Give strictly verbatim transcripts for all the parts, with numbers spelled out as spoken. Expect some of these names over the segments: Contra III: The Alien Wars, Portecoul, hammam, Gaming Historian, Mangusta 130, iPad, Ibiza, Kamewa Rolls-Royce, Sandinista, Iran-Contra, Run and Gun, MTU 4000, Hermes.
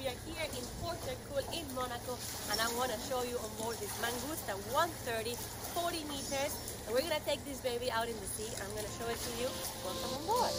We are here in Portecoul in Monaco, and I want to show you on board this Mangusta one thirty, forty meters, and we're going to take this baby out in the sea. I'm going to show it to you. Welcome on board.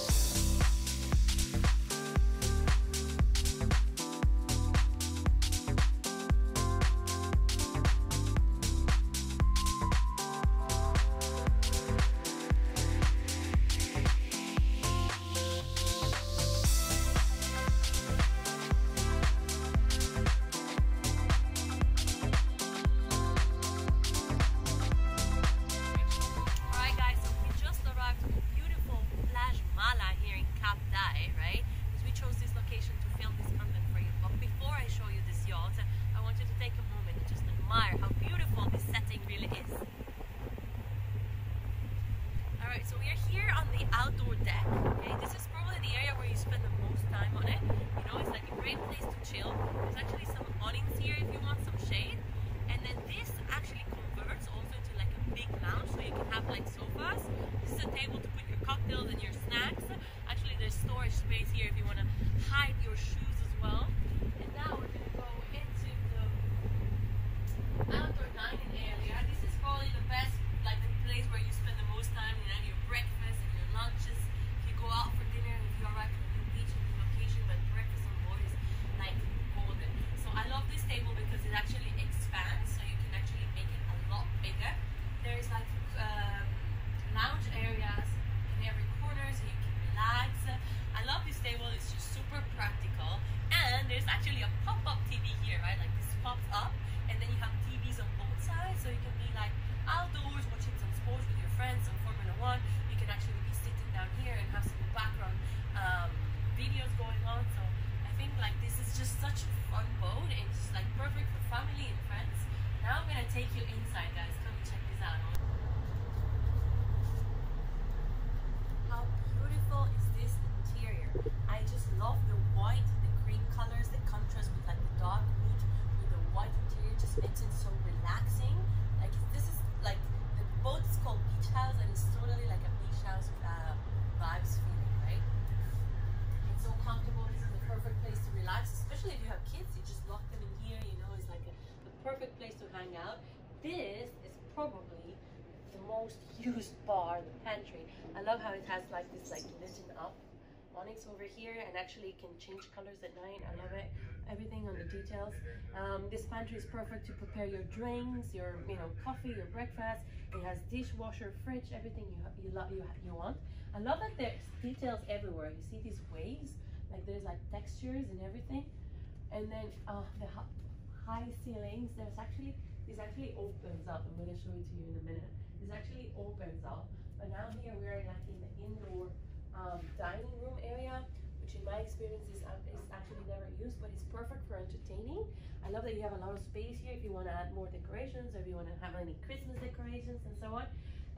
Used bar, the pantry. I love how it has like this like litten up onyx over here, and actually it can change colors at night. I love it. Everything on the details. Um, this pantry is perfect to prepare your drinks, your you know coffee, your breakfast. It has dishwasher, fridge, everything you you love you you want. I love that there's details everywhere. You see these waves, like there's like textures and everything, and then uh, the high ceilings. There's actually this actually opens up. I'm going to show it to you in a minute. This actually opens up, but now here we are like in the indoor um, dining room area, which in my experience is, um, is actually never used, but it's perfect for entertaining. I love that you have a lot of space here if you want to add more decorations, or if you want to have any Christmas decorations and so on.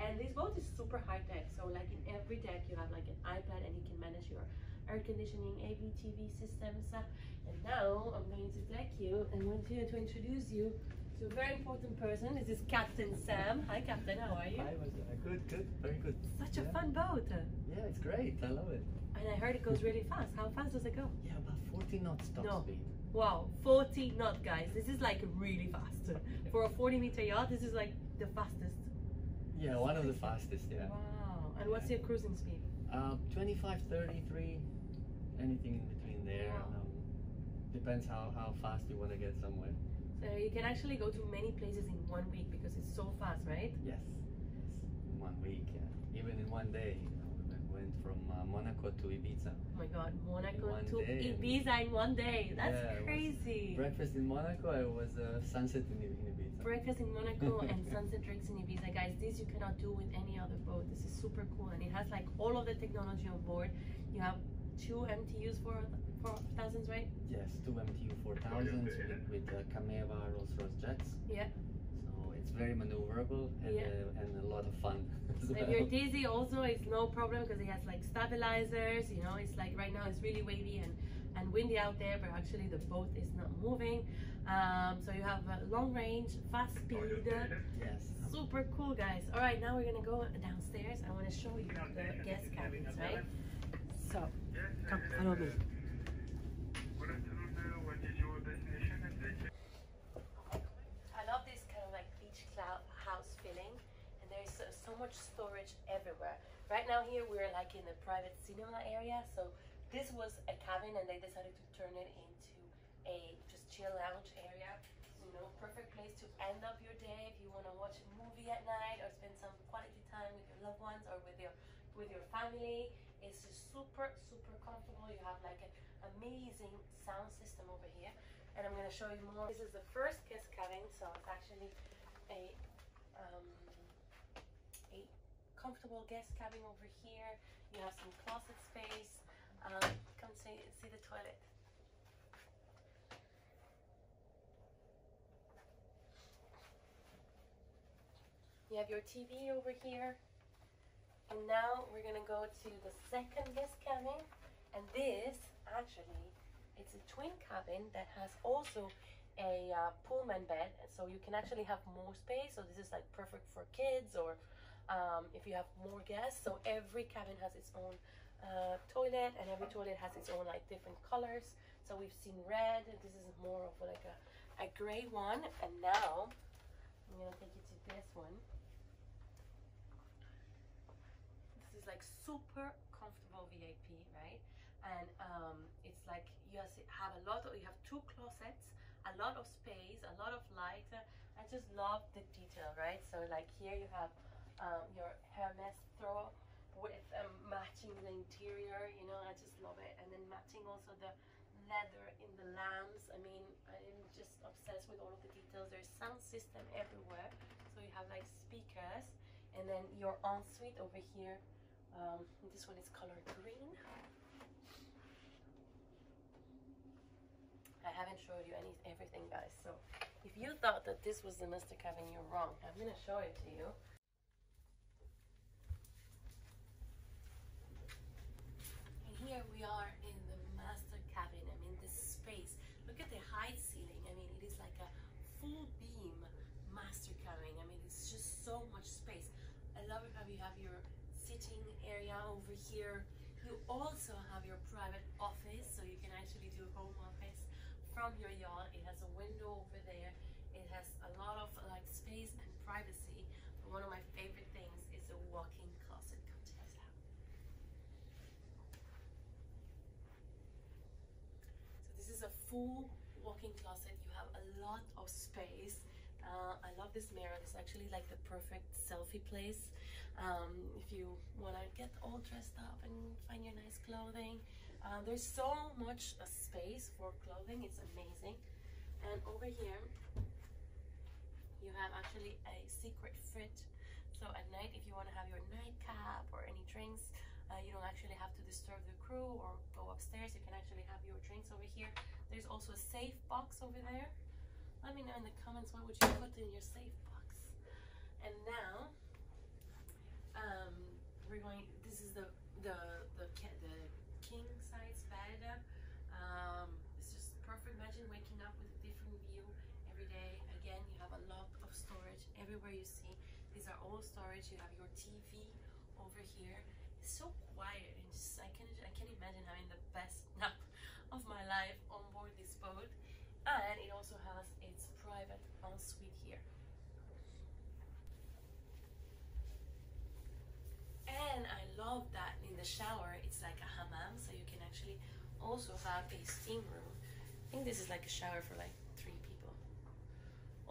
And this boat is super high tech, so like in every deck you have like an iPad, and you can manage your air conditioning, A V T V systems. And now I'm going to deck you and want to, to introduce you to a very important person. This is Captain Sam. Hi, Captain. How are you? Hi, was uh, good, good, very good. Such yeah. a fun boat. Yeah, it's great. I love it. And I heard it goes really fast. How fast does it go? Yeah, about forty knots top no. speed. Wow, forty knots, guys. This is like really fast for a forty meter yacht. This is like the fastest. Yeah, one of the fastest. Yeah. Wow. And what's yeah. your cruising speed? Uh, twenty-five, thirty-three, anything in between there. Wow. Um, depends how how fast you want to get somewhere. So you can actually go to many places in one week because it's so fast, right? Yes, yes. In one week, yeah. Even in one day. You know, we went from uh, Monaco to Ibiza. Oh my God, Monaco to Ibiza in one day. That's yeah, crazy. Breakfast in Monaco, it was uh, sunset in, in Ibiza. Breakfast in Monaco and sunset drinks in Ibiza. Guys, this you cannot do with any other boat. This is super cool, and it has like all of the technology on board. You have two M T Us for four thousands, right? Yes, two M T U four thousands with, with uh, Kamewa Rolls-Royce jets. Yeah. So it's very maneuverable and, yeah. uh, and a lot of fun. As well. If you're dizzy also, it's no problem because it has like stabilizers, you know, it's like right now it's really wavy and, and windy out there, but actually the boat is not moving. Um, so you have a long range, fast speed. Yes. Super cool, guys. All right, now we're going to go downstairs. I want to show you the guest cabins, right? So, come, follow me. What did you do when you massive, so much storage everywhere. Right now here we're like in the private cinema area, so this was a cabin and they decided to turn it into a just chill lounge area. You know, perfect place to end up your day if you want to watch a movie at night or spend some quality time with your loved ones or with your with your family. It's just super super comfortable. You have like an amazing sound system over here, and I'm going to show you more. This is the first guest cabin, so it's actually a um a comfortable guest cabin over here. You have some closet space. Um come see see the toilet. You have your T V over here, and now we're gonna go to the second guest cabin, and this actually it's a twin cabin that has also a uh, Pullman bed, so you can actually have more space. So this is like perfect for kids or um, if you have more guests. So every cabin has its own uh, toilet, and every toilet has its own like different colors. So we've seen red, and this is more of like a, a gray one, and now I'm gonna take you to this one. This is like super comfortable V I P, right? And um, it's like you have a lot of, you have two closets, a lot of space, a lot of light. I just love the detail, right? So like here you have um, your Hermes throw with um, matching the interior, you know, I just love it. And then matching also the leather in the lamps. I mean, I'm just obsessed with all of the details. There's sound system everywhere, so you have like speakers, and then your ensuite over here. Um, this one is color green. I haven't showed you any everything, guys, so if you thought that this was the master cabin, you're wrong. I'm gonna show it to you. Here we are in the master cabin. I mean, this space, look at the high ceiling. I mean, it is like a full beam master cabin. I mean, it's just so much space. I love it how you have your sitting area over here. You also have your private office, so you can actually do home office from your yacht. It has a window over there. It has a lot of like space and privacy. But one of my favorite things is a walk-in closet. Come check it out. This is a full walk-in closet. You have a lot of space. Uh, I love this mirror. It's actually like the perfect selfie place. Um, if you want to get all dressed up and find your nice clothing. Uh, there's so much uh, space for clothing. It's amazing. And over here, you have actually a secret fridge. So at night, if you want to have your nightcap or any drinks, Uh, you don't actually have to disturb the crew or go upstairs. You can actually have your drinks over here. There's also a safe box over there. Let me know in the comments what would you put in your safe box. And now um, we're going. This is the the the, the king size bed. Um, it's just perfect. Imagine waking up with a different view every day. Again, you have a lot of storage everywhere you see. These are all storage. You have your T V over here. It's so quiet, and just I can't I can't imagine having the best nap of my life on board this boat. And it also has its private ensuite here. And I love that in the shower it's like a hammam, so you can actually also have a steam room. I think this is like a shower for like three people.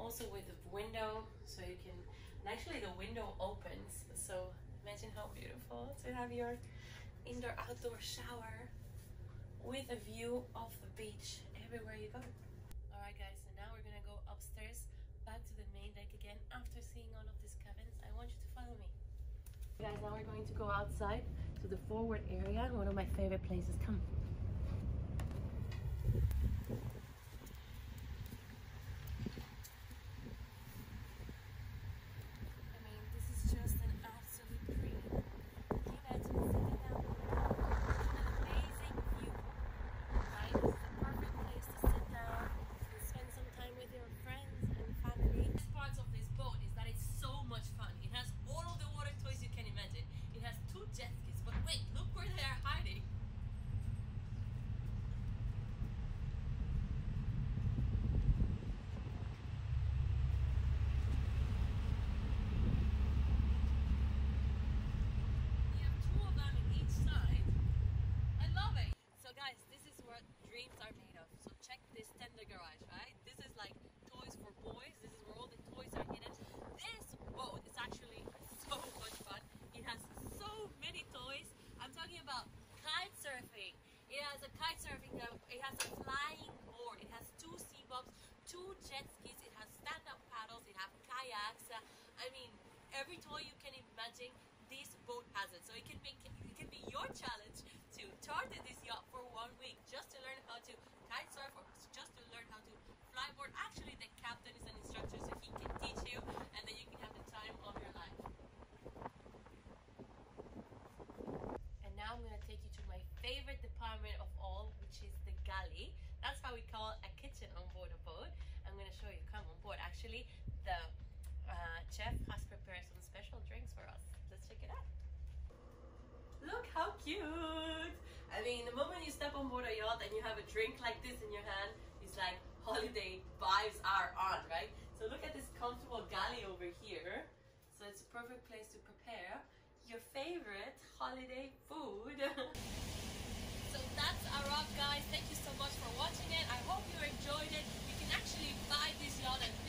Also with a window, so you can, and actually the window opens, so imagine how beautiful to have your indoor-outdoor shower with a view of the beach everywhere you go. Alright guys, so now we're gonna go upstairs back to the main deck again after seeing all of these cabins. I want you to follow me. Guys, now we're going to go outside to the forward area, one of my favorite places. Come. Wait, look where they're hiding. kitesurfing club. It has a flying board. It has two sea bumps, two jet skis. It has stand-up paddles. It has kayaks. I mean, every toy you can imagine, this boat has it. So it can be it can be your challenge to charter this yacht for one week just to learn how to kite surf or just to learn how to flyboard. Actually, the captain is an instructor, so he can teach you, and then you can have the time of your life. And now I'm going to take you to my favorite department of all, which is the galley. That's how we call a kitchen on board a boat. I'm going to show you. Come on board. Actually, the Uh, chef has prepared some special drinks for us. Let's check it out. Look how cute! I mean, the moment you step on board a yacht and you have a drink like this in your hand, it's like holiday vibes are on, right? So look at this comfortable galley over here. So it's a perfect place to prepare your favorite holiday food. So that's a wrap, guys. Thank you so much for watching it. I hope you enjoyed it. You can actually buy this yacht and